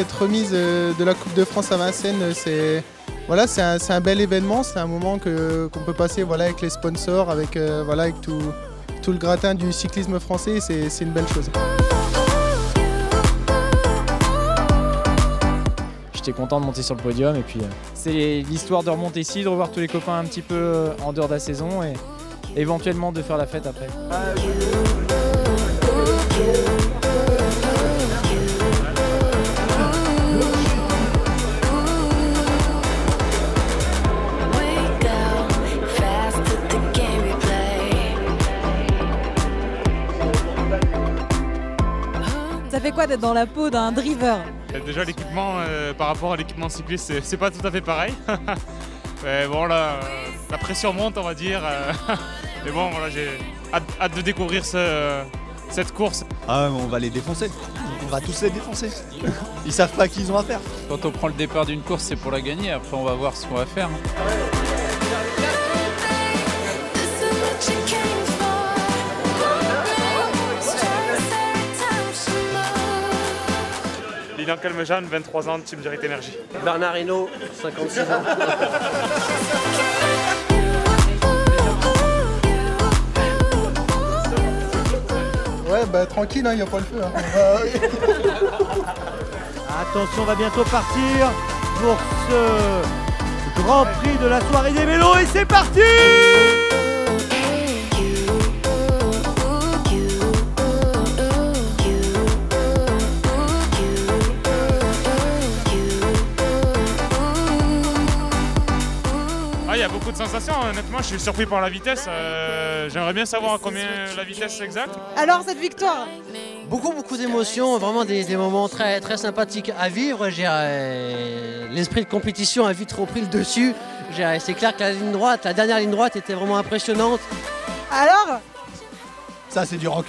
cette remise de la Coupe de France à Vincennes, c'est voilà, un bel événement, c'est un moment qu'on peut passer voilà, avec les sponsors, avec, voilà, avec tout le gratin du cyclisme français, c'est une belle chose. J'étais content de monter sur le podium et puis c'est l'histoire de remonter ici, de revoir tous les copains un petit peu en dehors de la saison et éventuellement de faire la fête après. Ça fait quoi d'être dans la peau d'un driver? Déjà l'équipement par rapport à l'équipement cycliste, c'est pas tout à fait pareil. Mais bon là, la pression monte on va dire. Mais bon voilà, j'ai hâte de découvrir cette course. Ah on va les défoncer, on va tous les défoncer. Ils savent pas qu'ils ont à faire. Quand on prend le départ d'une course, c'est pour la gagner, après on va voir ce qu'on va faire. Lilian CALMEJANE, 23 ans, Team Direct énergie. Bernard Hinault, 56 ans. Ouais, bah tranquille, hein, y a pas le feu. Hein. Attention, on va bientôt partir pour ce Grand Prix de la soirée des vélos et c'est parti! Il y a beaucoup de sensations, honnêtement, je suis surpris par la vitesse. J'aimerais bien savoir à combien la vitesse exacte. Alors cette victoire? Beaucoup d'émotions, vraiment des moments très, très sympathiques à vivre. L'esprit de compétition a vite repris le dessus. C'est clair que la dernière ligne droite était vraiment impressionnante. Alors? Ça c'est du rock.